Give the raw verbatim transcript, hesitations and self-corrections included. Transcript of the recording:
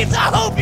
Please help!